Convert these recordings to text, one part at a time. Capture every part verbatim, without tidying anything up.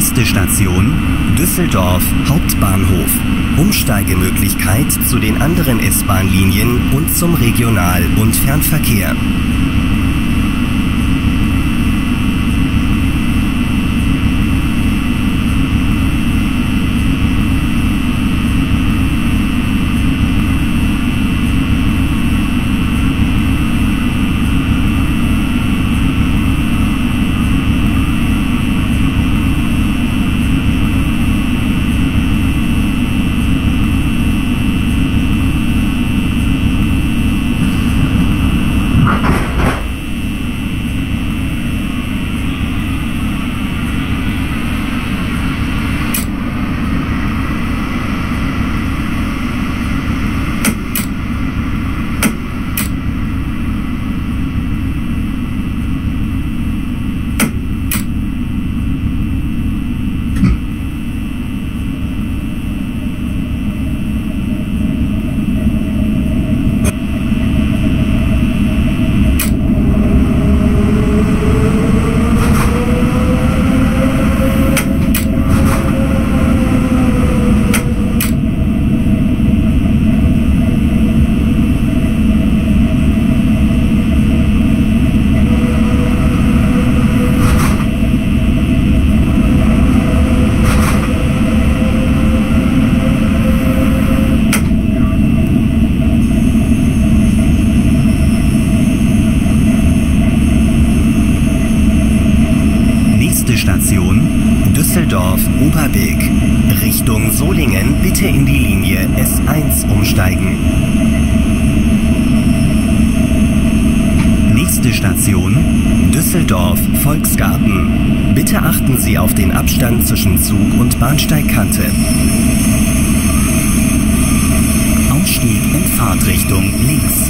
Nächste Station Düsseldorf Hauptbahnhof. Umsteigemöglichkeit zu den anderen S-Bahn-Linien und zum Regional- und Fernverkehr. Station Düsseldorf-Oberbilk. Richtung Solingen bitte in die Linie S eins umsteigen. Nächste Station Düsseldorf-Volksgarten. Bitte achten Sie auf den Abstand zwischen Zug- und Bahnsteigkante. Ausstieg in Fahrtrichtung links.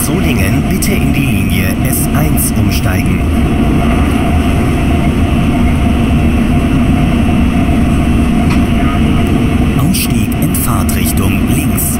Solingen bitte in die Linie S eins umsteigen. Ausstieg in Fahrtrichtung links.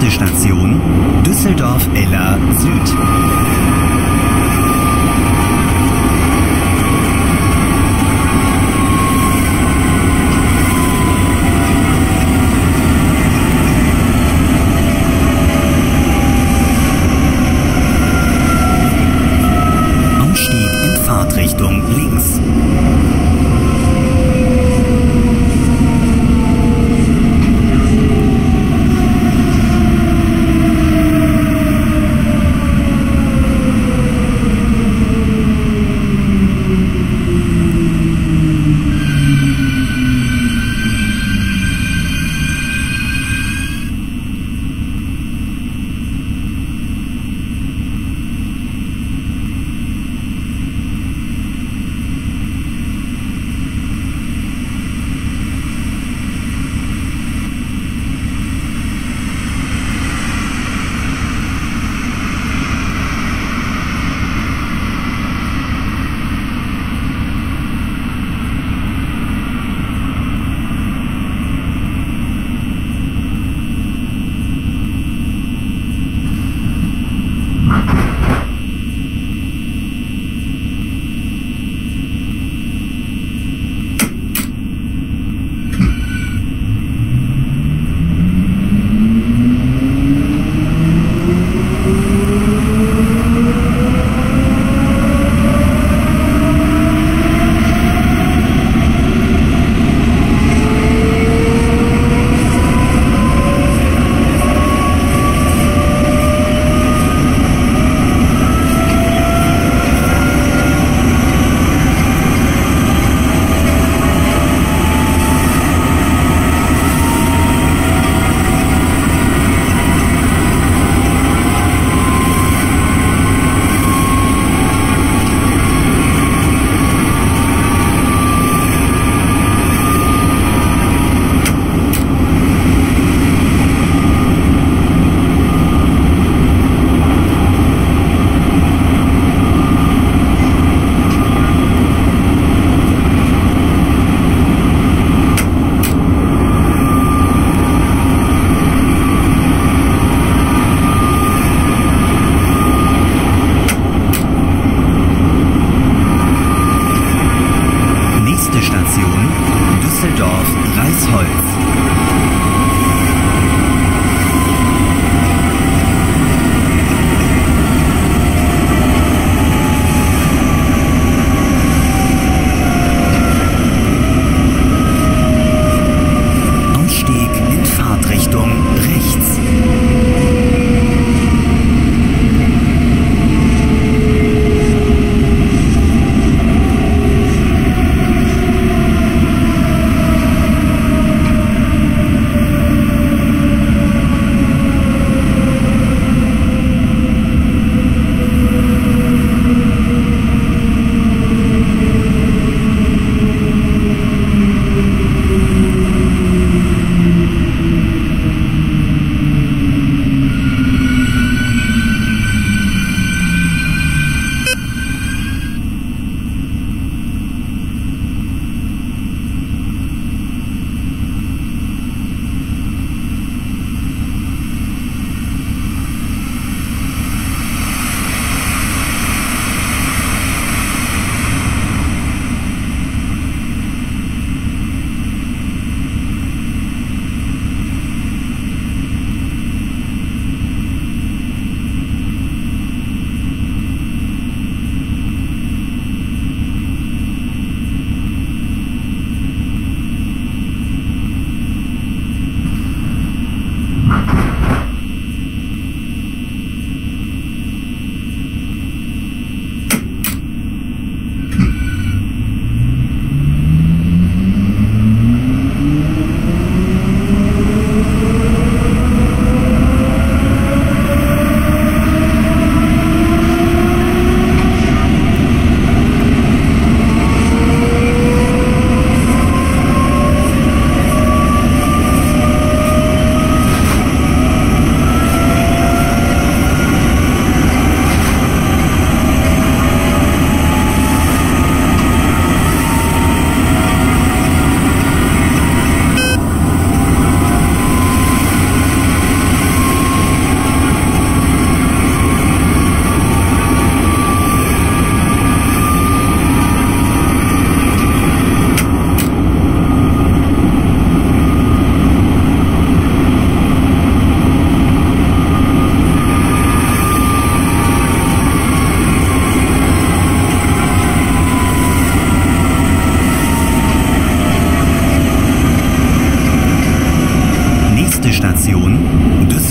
Nächste Station Düsseldorf-Eller Süd.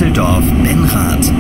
Düsseldorf-Benrath.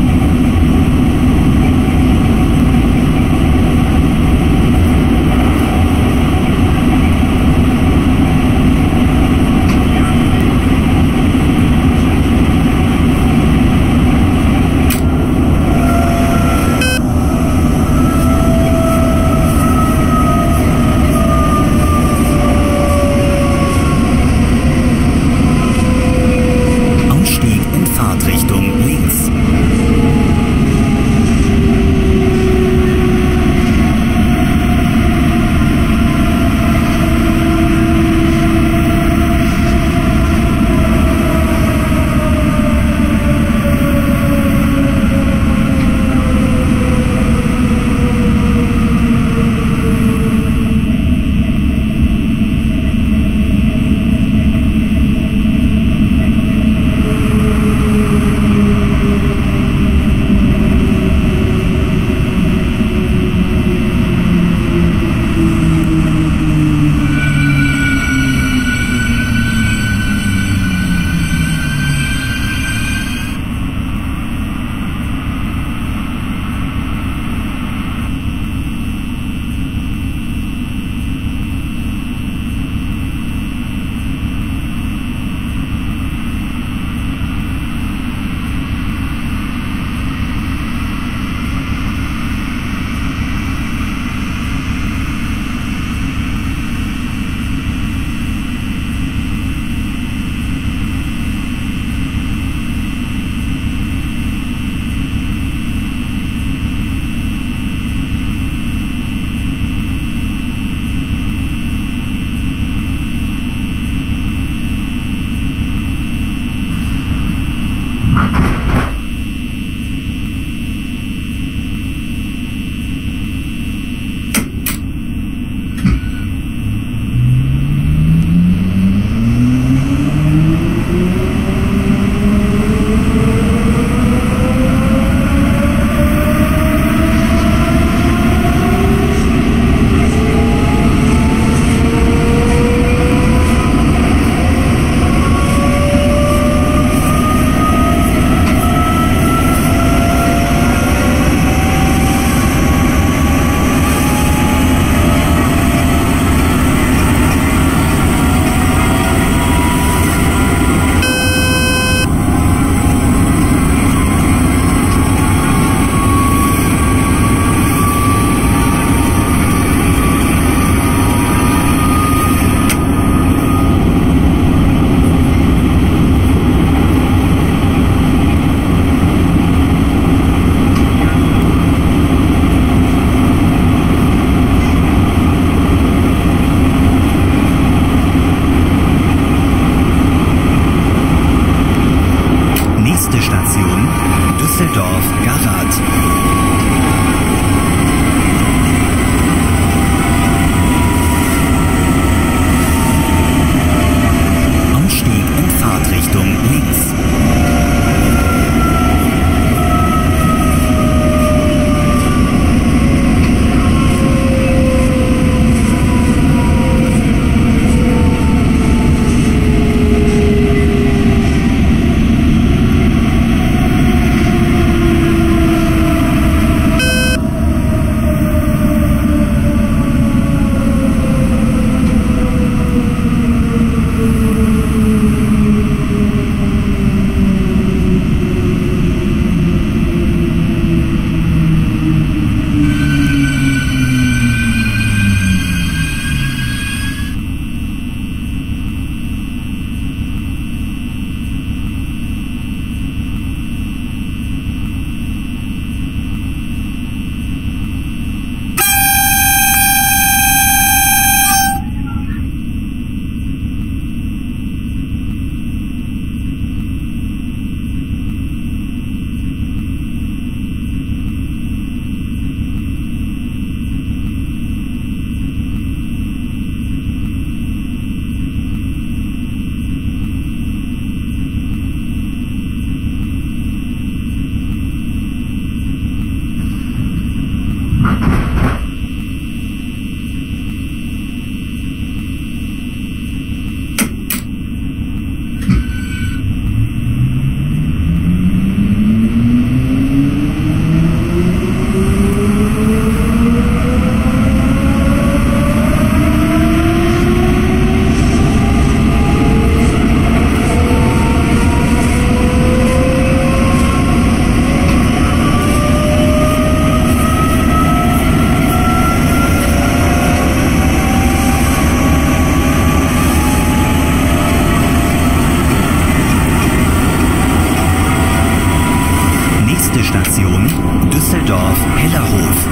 Nächste Station Düsseldorf-Hellerhof.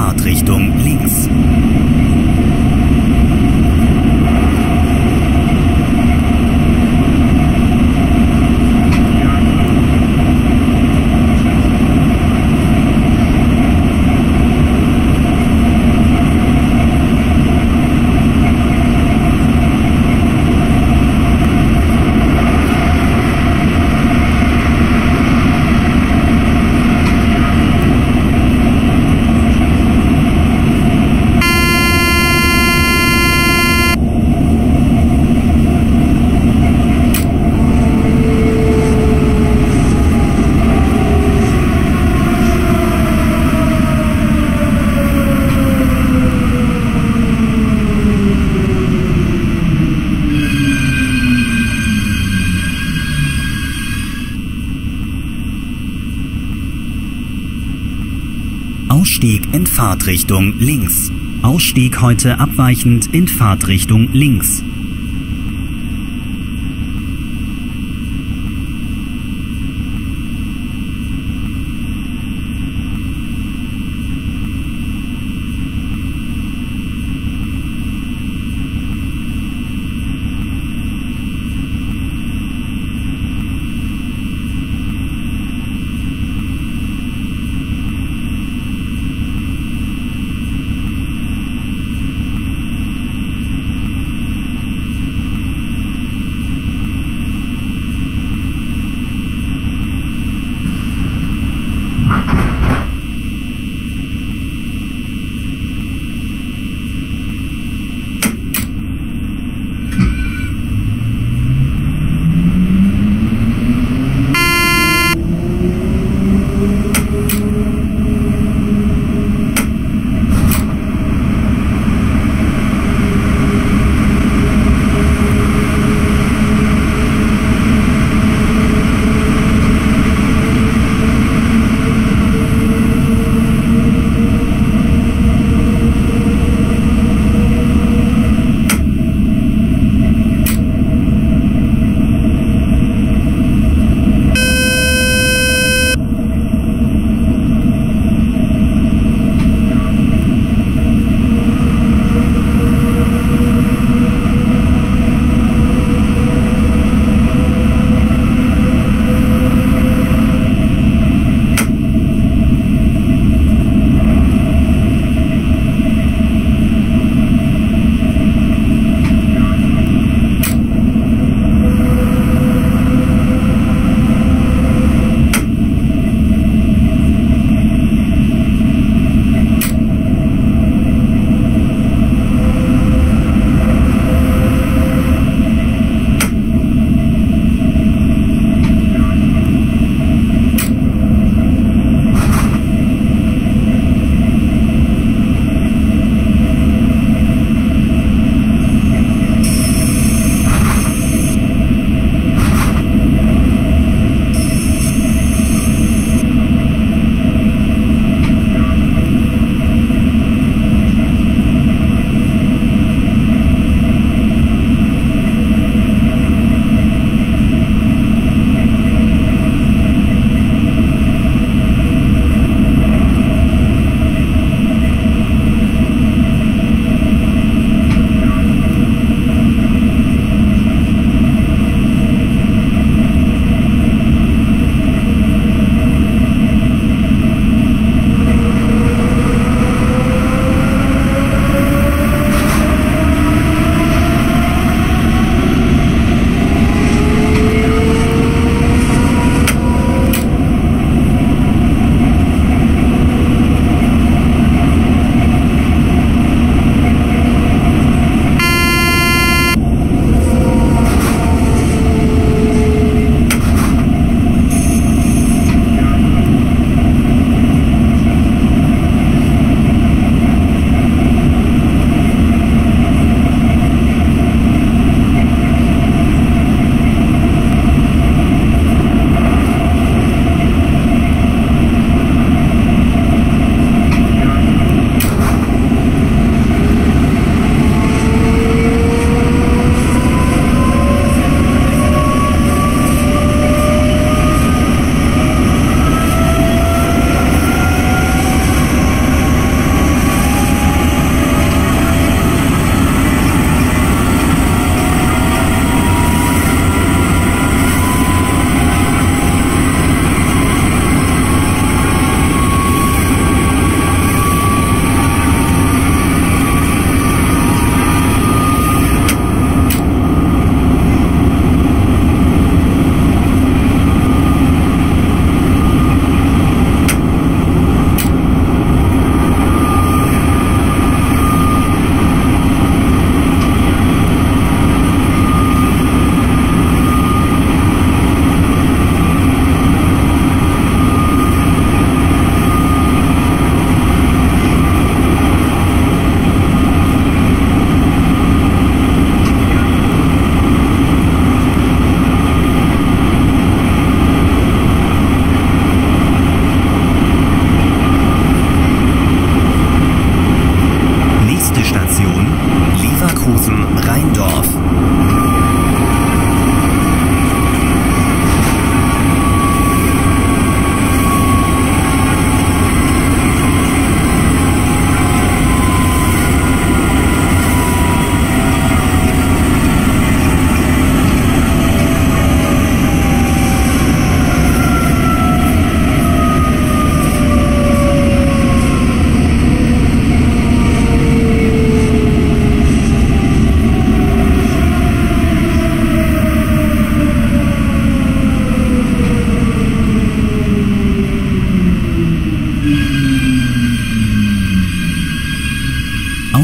Fahrtrichtung links. Ausstieg in Fahrtrichtung links. Ausstieg heute abweichend in Fahrtrichtung links.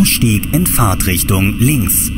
Ausstieg in Fahrtrichtung links.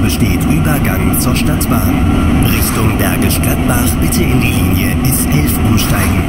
besteht Übergang zur Stadtbahn. Richtung Bergisch Gladbach bitte in die Linie S elf umsteigen.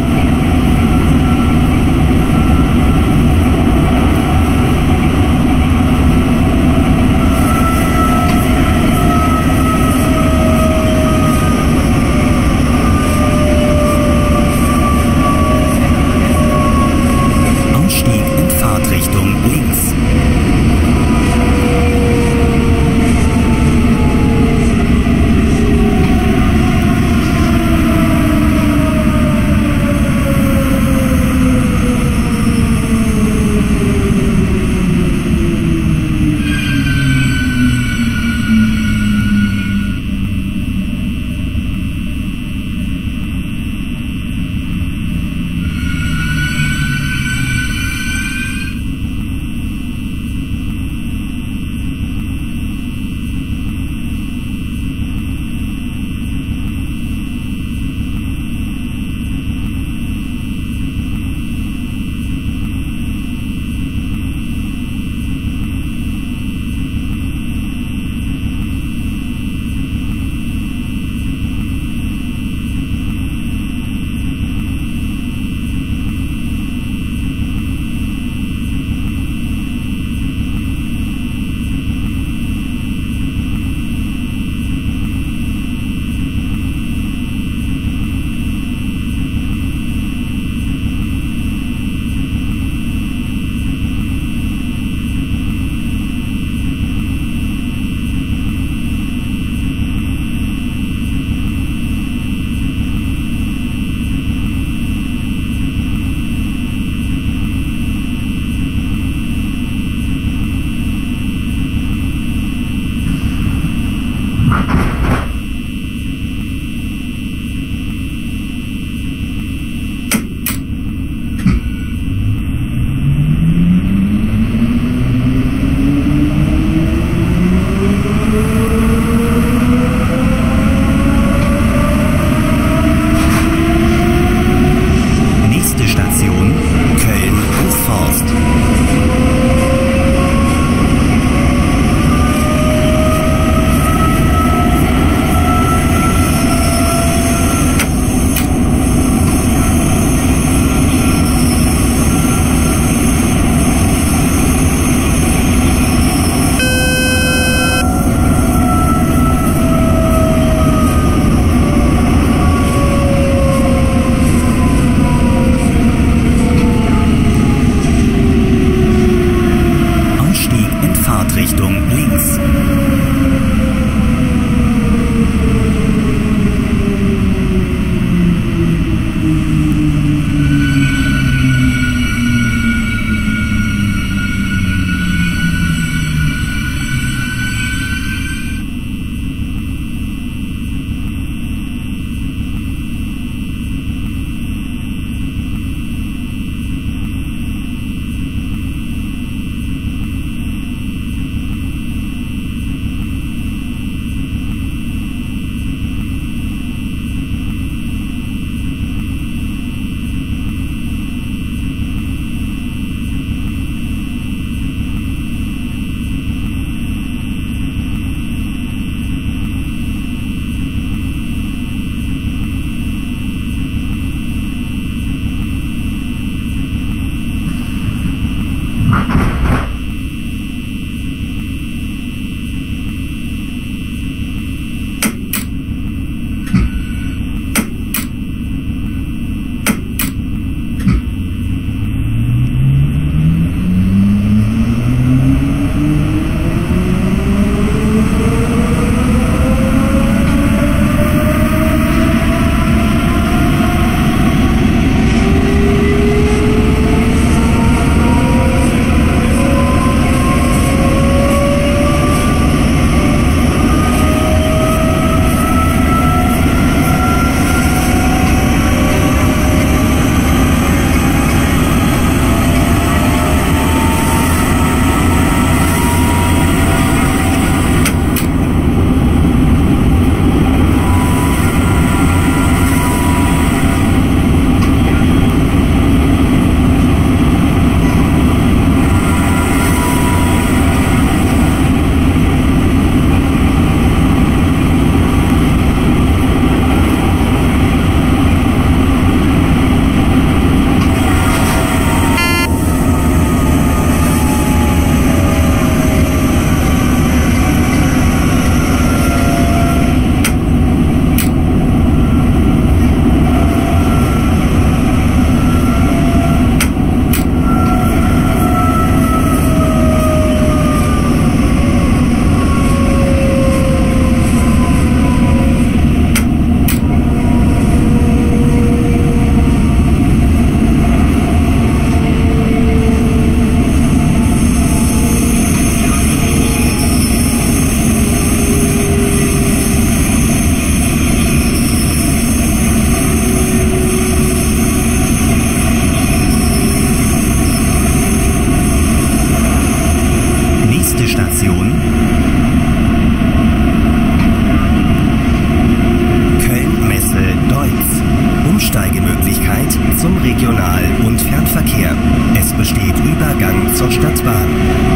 zur Stadtbahn.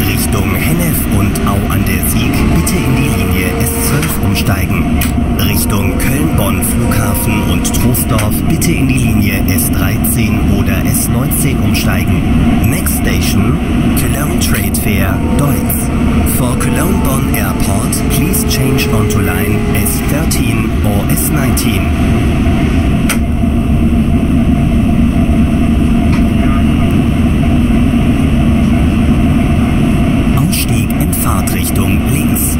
Richtung Hennef und Au an der Sieg bitte in die Linie S zwölf umsteigen. Richtung Köln-Bonn Flughafen und Troisdorf bitte in die Linie S dreizehn oder S neunzehn umsteigen. Next station, Cologne Trade Fair, Deutz. For Cologne-Bonn Airport, please change onto line S thirteen or S nineteen. Fahrtrichtung links.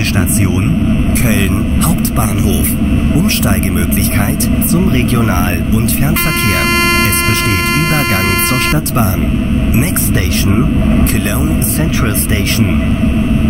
Station Köln Hauptbahnhof. Umsteigemöglichkeit zum Regional- und Fernverkehr. Es besteht Übergang zur Stadtbahn. Next station, Cologne Central Station.